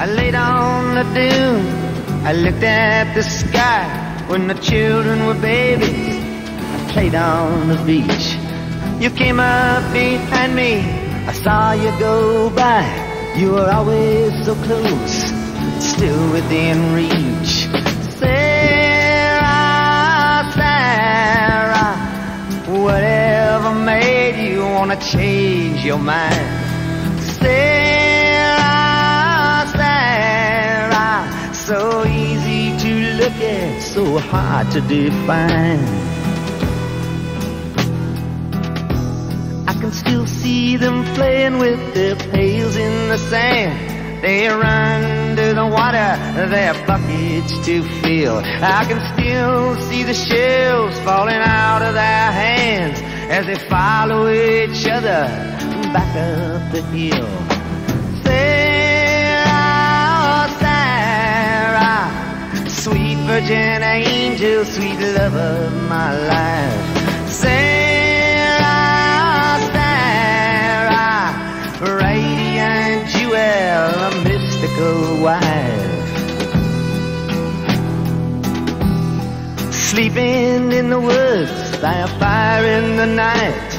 I laid on the dune, I looked at the sky. When the children were babies, I played on the beach. You came up behind me, I saw you go by. You were always so close, still within reach. Sarah, Sarah, whatever made you wanna change your mind? Sarah, Sarah, so easy to look at, so hard to define. I can still see them playing with their pails in the sand. They run to the water, their buckets to fill. I can still see the shells falling out of their hands as they follow each other back up the hill. Sarah, oh Sarah, sweet virgin angel, sweet love of my life. Sarah, oh Sarah, radiant jewel, a mystical wife. Sleeping in the woods by a fire in the night,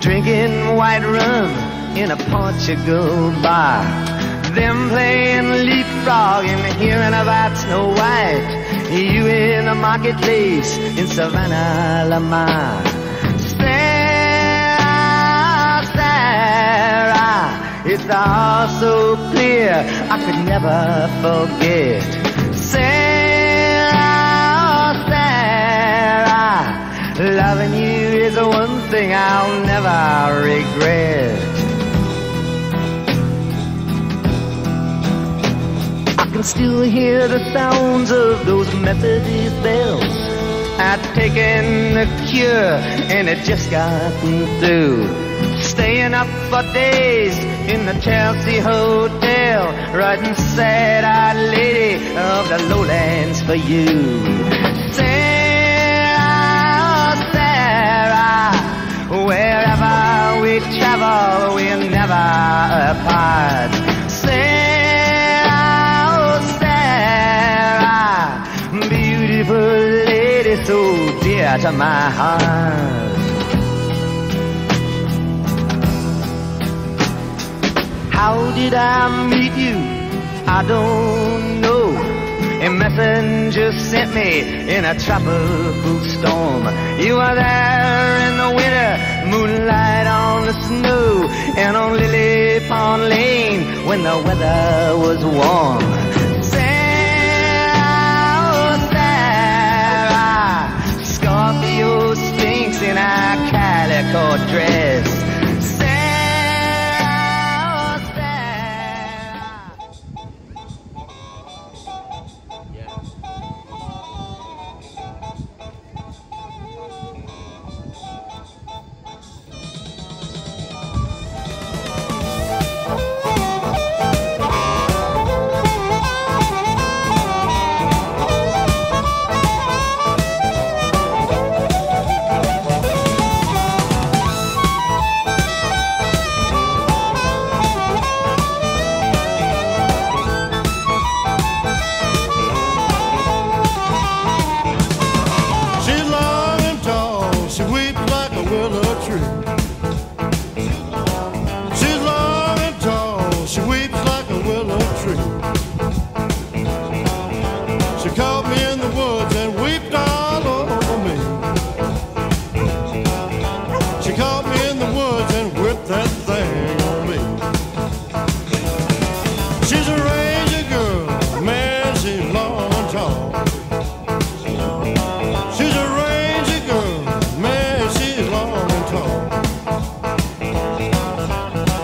drinking white rum in a Portugal bar. Them playing leapfrog and hearing about Snow White. You in the marketplace in Savannah, Lamar. Sarah, Sarah, it's all so clear, I could never forget. Sarah, Sarah, loving you is the one thing I'll never regret. I can still hear the sounds of those Methodist bells. I've taken the cure and it just gotten through. Staying up for days in the Chelsea Hotel, writing sad-eyed lady of the lowlands for you. Wherever we travel, we're never apart. Sarah, oh Sarah, beautiful lady, so dear to my heart. How did I meet you? I don't know. A messenger sent me in a tropical storm. You were there in the winter, moonlight on the snow, and on Lily Pond Lane when the weather was warm. Sarah, oh Sarah, Scorpio stinks in our calico dress. Sarah, oh Sarah.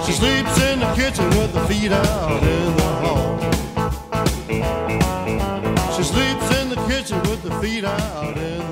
She sleeps in the kitchen with the feet out in the hall.